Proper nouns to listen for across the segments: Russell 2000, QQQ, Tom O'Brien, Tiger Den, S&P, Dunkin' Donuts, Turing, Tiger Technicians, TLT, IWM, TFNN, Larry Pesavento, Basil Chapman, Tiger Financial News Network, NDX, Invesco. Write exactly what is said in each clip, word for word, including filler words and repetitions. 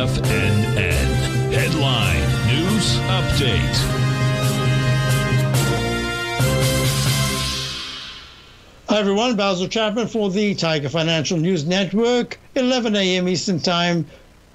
F N N. Headline News Update. Hi, everyone. Basil Chapman for the Tiger Financial News Network, eleven a m Eastern Time.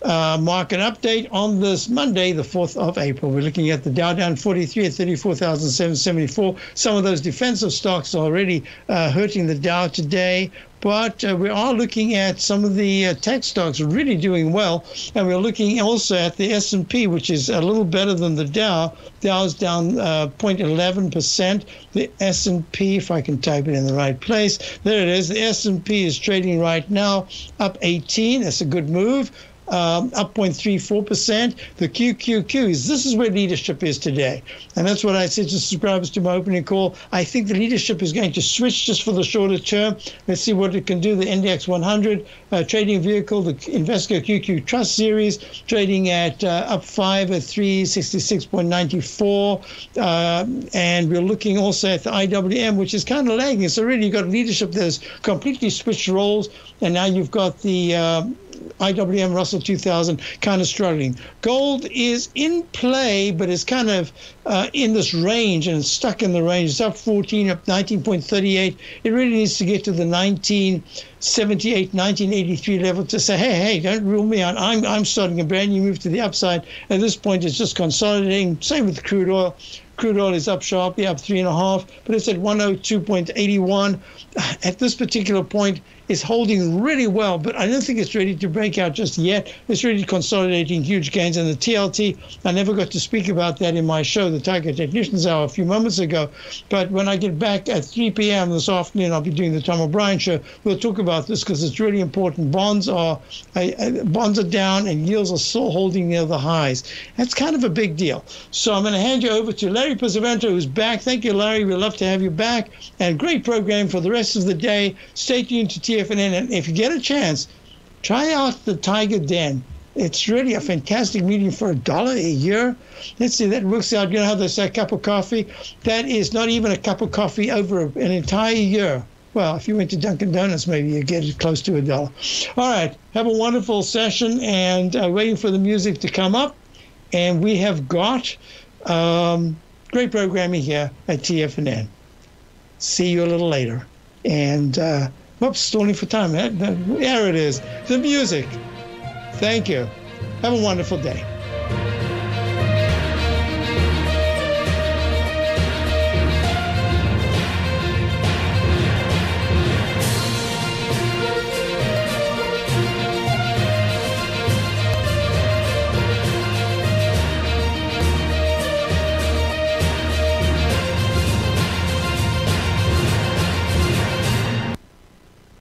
Uh, market update on this Monday, the fourth of April. We're looking at the Dow down forty-three at thirty-four thousand seven hundred seventy-four. Some of those defensive stocks are already uh, hurting the Dow today. But uh, we are looking at some of the uh, tech stocks really doing well. And we're looking also at the S and P, which is a little better than the Dow. Dow's down uh, zero point one one percent. The S and P, if I can type it in the right place. There it is. The S and P is trading right now up eighteen. That's a good move. Um, up zero point three four percent. The Q Q Qs, this is where leadership is today. And that's what I said to subscribers to my opening call. I think the leadership is going to switch just for the shorter term. Let's see what it can do. The N D X one hundred uh, trading vehicle, the Invesco Q Q Trust series, trading at uh, up five at three sixty-six point nine four. Uh, and we're looking also at the I W M, which is kind of lagging. So really, you've got leadership that's completely switched roles. And now you've got the Uh, I W M Russell two thousand kind of struggling. Gold is in play, but it's kind of uh, in this range and it's stuck in the range. It's up fourteen, up nineteen point three eight. It really needs to get to the nineteen seventy-eight, nineteen eighty-three level to say, hey, hey, don't rule me out. I'm, I'm starting a brand new move to the upside. At this point, it's just consolidating. Same with crude oil. Crude oil is up sharply, up three and a half, but it's at one oh two point eight one. At this particular point, it's holding really well, but I don't think it's ready to break out just yet. It's really consolidating huge gains. And the T L T, I never got to speak about that in my show, the Tiger Technicians Hour, a few moments ago. But when I get back at three p m this afternoon, I'll be doing the Tom O'Brien show. We'll talk about this because it's really important. Bonds are bonds are down and yields are still holding near the highs. That's kind of a big deal. So I'm going to hand you over to Larry Pesavento, who's back. Thank you, Larry. We'd love to have you back. And great program for the rest of the day. Stay tuned to T L T. And if you get a chance, try out the Tiger Den. It's really a fantastic medium for a dollar a year. Let's see, that works out. You know how they say a cup of coffee? That is not even a cup of coffee over an entire year. Well, if you went to Dunkin' Donuts, maybe you get it close to a dollar. All right, have a wonderful session, and uh, waiting for the music to come up. And we have got um, great programming here at T F N N. See you a little later. And Uh, Whoops, stalling for time. There it is. The music. Thank you. Have a wonderful day.